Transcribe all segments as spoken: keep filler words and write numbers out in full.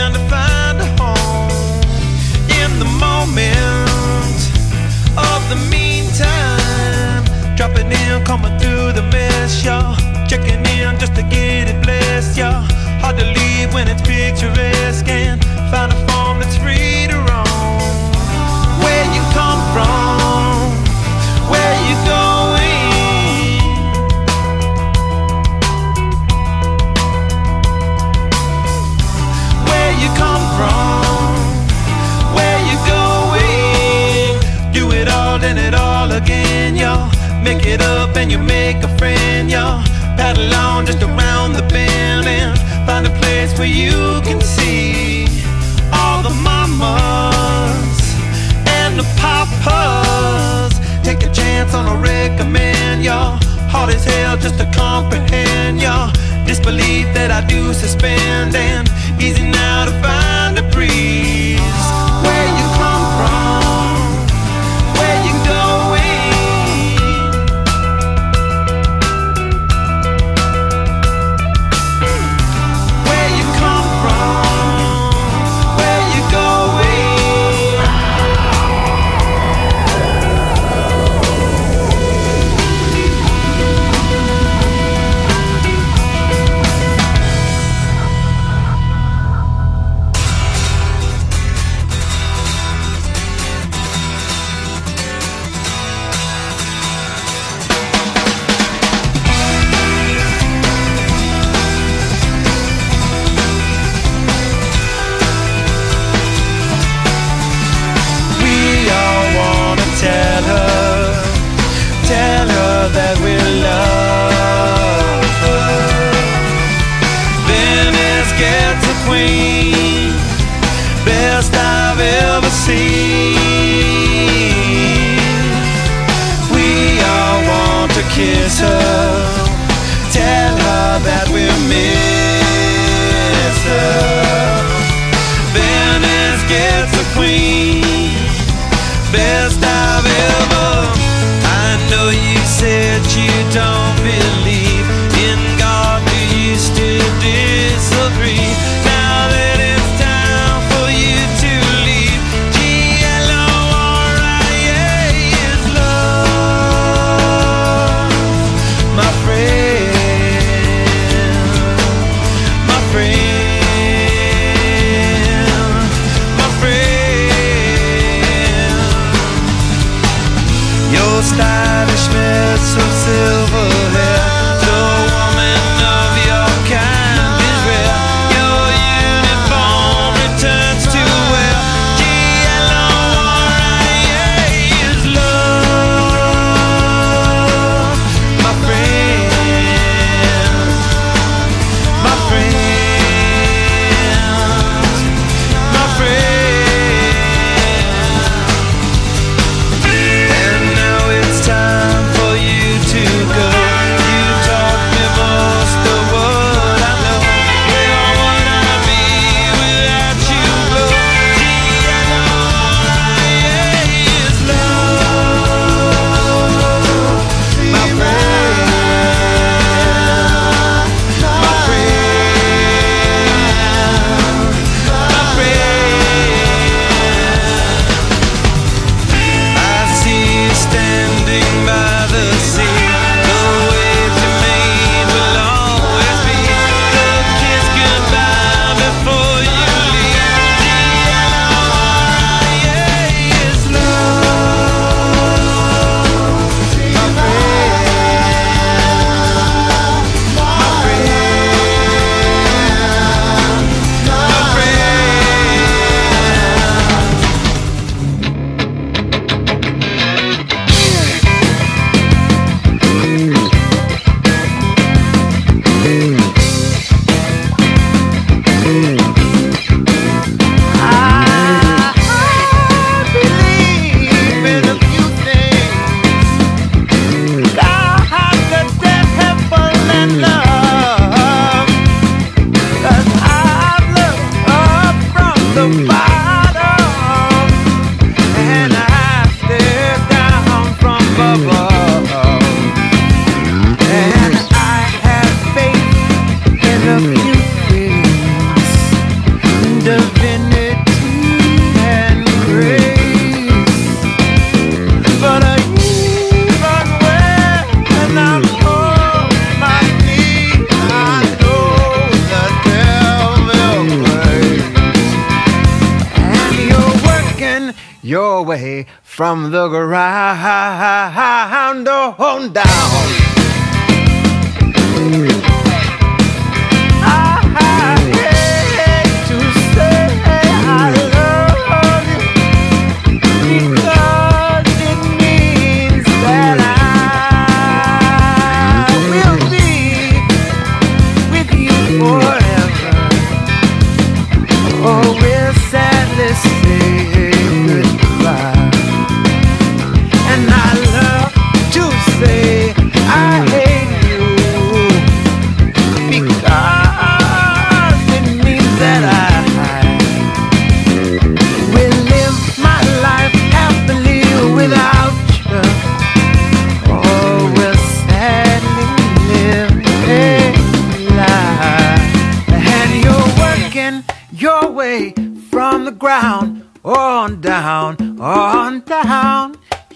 trying to find a home in the moment of the meantime. Dropping in, coming through the mess, y'all. Checking in just to get it blessed, y'all. Hard to leave when it's picturesque and find a form that's free to roam. Where you come from, where you going? Again, y'all, make it up and you make a friend, y'all. Paddle on just around the bend and find a place where you can see all the mamas and the papas. Take a chance on a recommend, y'all. Hard as hell just to comprehend, y'all. Disbelief that I do suspend, and easy now to find a breeze. Where you come from, where you going? your way from the ground on down.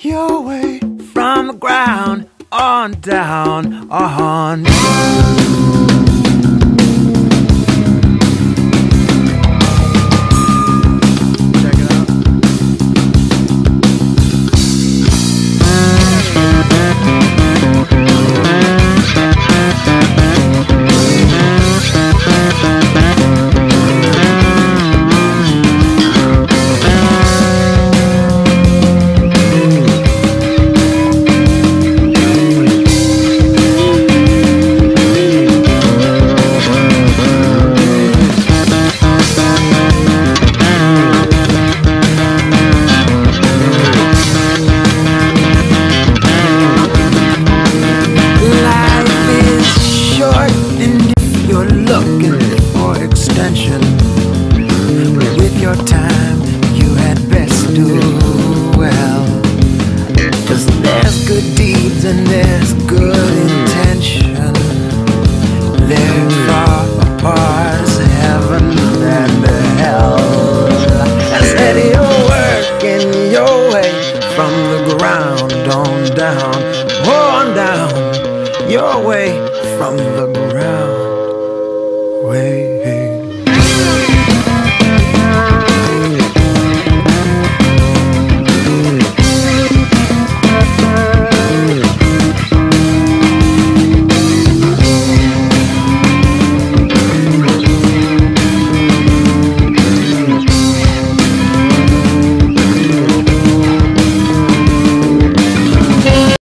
Your way from the ground on down, on down. Your way from the ground on down, on down. And there's good intention. They're far apart as heaven and hell. I said you're working your way from the ground on down, on down. Your way from the ground.